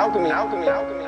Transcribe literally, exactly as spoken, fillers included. alchemy, alchemy, alchemy.